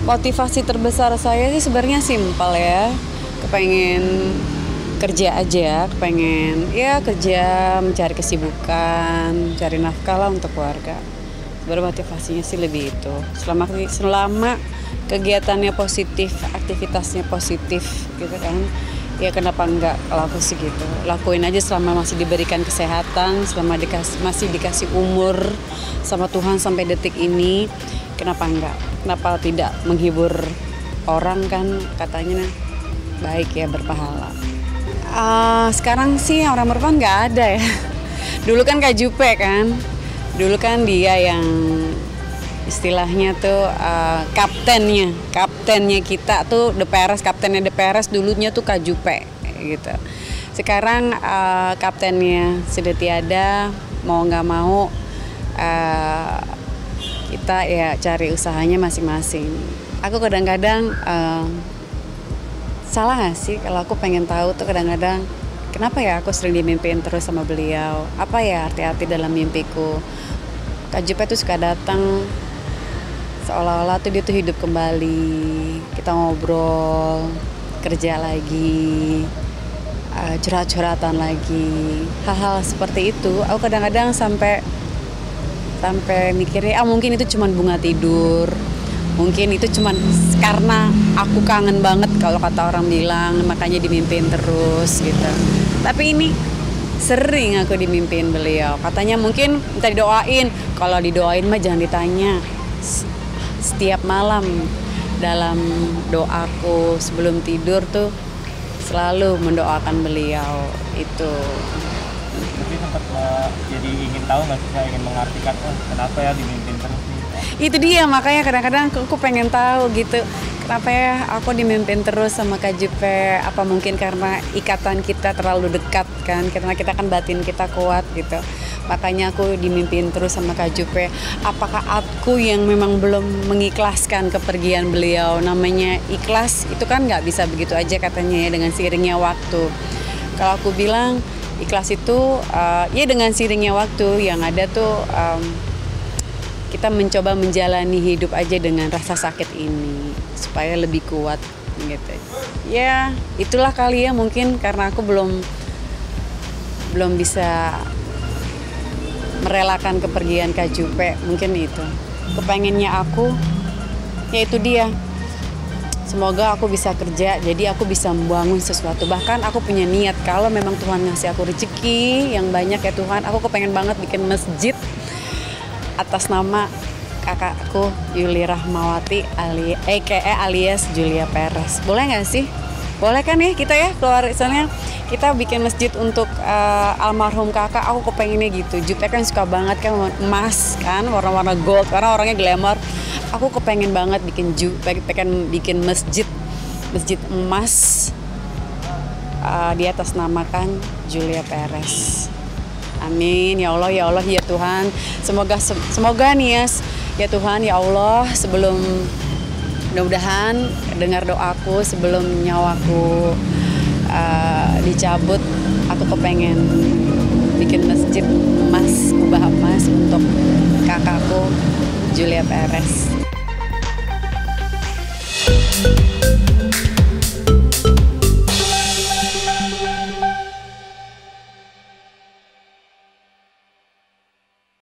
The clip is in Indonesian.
Motivasi terbesar saya sih sebenarnya simpel ya, kepengen kerja aja, kepengen ya kerja, mencari kesibukan, mencari nafkah lah untuk keluarga. Bermotivasinya sih lebih itu. Selama kegiatannya positif, aktivitasnya positif gitu kan, ya kenapa enggak laku sih gitu. Lakuin aja selama masih diberikan kesehatan, selama masih dikasih umur sama Tuhan sampai detik ini, kenapa enggak? Kenapa tidak menghibur orang kan, katanya baik ya, berpahala. Sekarang sih orang berpahala enggak ada ya. Dulu kan Kak Jupe kan, dulu kan dia yang istilahnya tuh kaptennya kita tuh DPRS, kaptennya DPRS dulunya tuh Kak Jupe gitu. Sekarang kaptennya sudah tiada, mau nggak mau kita ya cari usahanya masing-masing. Aku kadang-kadang salah nggak sih kalau aku pengen tahu tuh kadang-kadang kenapa ya aku sering dimimpiin terus sama beliau? Apa ya hati-hati dalam mimpiku? Kak Jupe tuh suka datang seolah-olah tuh dia tuh hidup kembali. Kita ngobrol, kerja lagi, curhat-curhatan lagi. Hal-hal seperti itu, aku kadang-kadang sampai mikirnya, mungkin itu cuma bunga tidur. Mungkin itu cuma karena aku kangen banget kalau kata orang bilang, makanya dimimpiin terus gitu. Tapi ini sering aku dimimpiin beliau. Katanya mungkin minta didoain. Kalau didoain mah jangan ditanya. Setiap malam dalam doaku sebelum tidur tuh selalu mendoakan beliau itu. Tapi sempat jadi ingin tahu nggak sih, ingin mengartikan kenapa ya dimimpiin terus? Itu dia, makanya kadang-kadang aku pengen tahu gitu, kenapa ya aku dimimpin terus sama Kak Jupe. Apa mungkin karena ikatan kita terlalu dekat kan, karena kita kan batin kita kuat gitu, makanya aku dimimpin terus sama Kak Jupe. Apakah aku yang memang belum mengikhlaskan kepergian beliau? Namanya ikhlas itu kan nggak bisa begitu aja katanya ya, dengan seiringnya waktu. Kalau aku bilang ikhlas itu ya dengan seiringnya waktu, yang ada tuh kita mencoba menjalani hidup aja dengan rasa sakit ini supaya lebih kuat gitu. Ya, itulah kali ya, mungkin karena aku belum bisa merelakan kepergian Kak Jupe, mungkin itu. Kepengennya aku yaitu dia. Semoga aku bisa kerja, jadi aku bisa membangun sesuatu. Bahkan aku punya niat, kalau memang Tuhan ngasih aku rezeki yang banyak ya Tuhan, aku kepengen banget bikin masjid atas nama kakakku Yuri Rahmawati alias Julia Perez. Boleh nggak sih? Boleh kan ya kita ya keluar, misalnya kita bikin masjid untuk almarhum kakak. Aku kepengennya gitu. Jupe kan suka banget kan emas kan, warna-warna gold, karena orangnya glamour. Aku kepengen banget bikin pengen bikin masjid emas di atas namakan Julia Perez. Amin, ya Allah, ya Tuhan. Semoga nih ya Tuhan, ya Allah, sebelum mudah-mudahan dengar doaku, sebelum nyawaku dicabut, aku kepengen bikin masjid emas, kubah emas untuk kakakku Julia Perez.